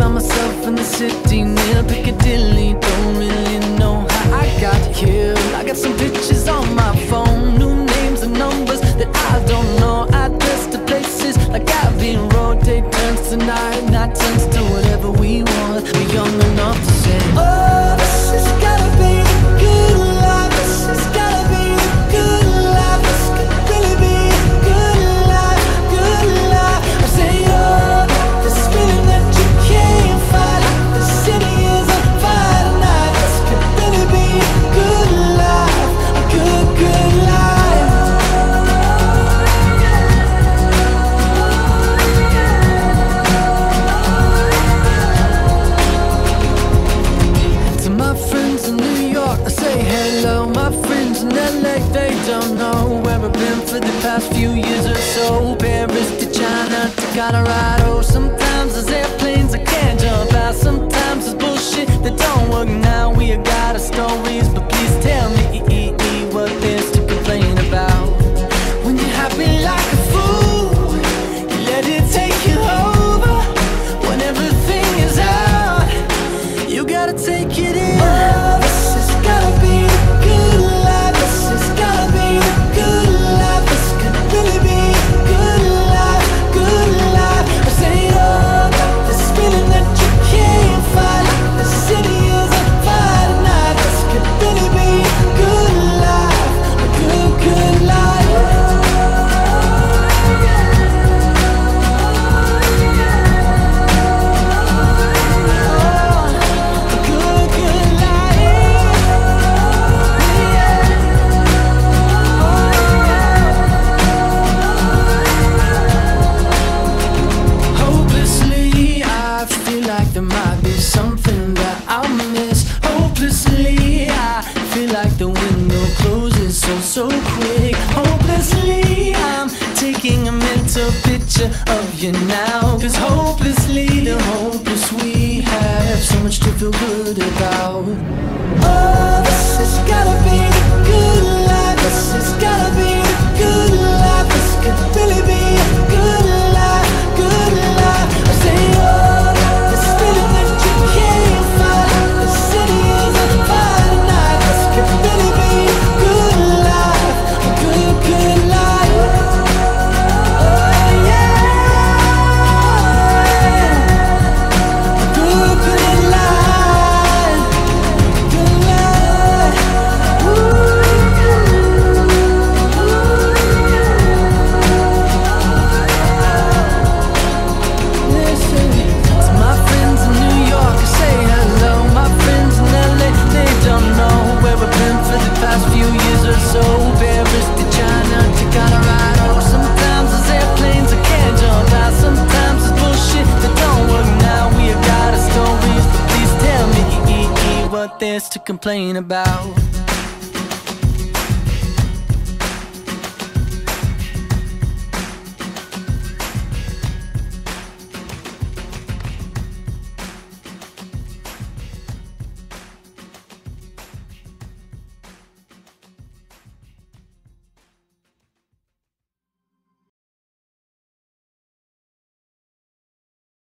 found myself in the city near Piccadilly. Don't really know how I got here. I got some pictures on my phone, new names and numbers that I don't know. Address to places like I've been road. Day turns to night, night turns to whatever we want. We're young enough to say, oh, this has gotta be a good life. This has gotta be a good life. This could really be a good life, good life. I say, oh, this feeling that you can't fight. The city is on fire night. This could really be a good life, a good, good life. Hello, my friends in LA, they don't know where I've been for the past few years or so. Paris to China to Colorado. Sometimes there's airplanes I can't jump out. Sometimes there's bullshit that don't work now. We have got our stories, but please tell me what there's to complain about. When you're happy like a fool, you let it take you over. When everything is out, you gotta take it in. There might be something that I'll miss. Hopelessly, I feel like the window closes so quick. Hopelessly, I'm taking a mental picture of you now. Cause hopelessly, the hopeless we have so much to feel good about. Oh, this has gotta be a good life. This has gotta be a good life. This could really be a good life. There's to complain about.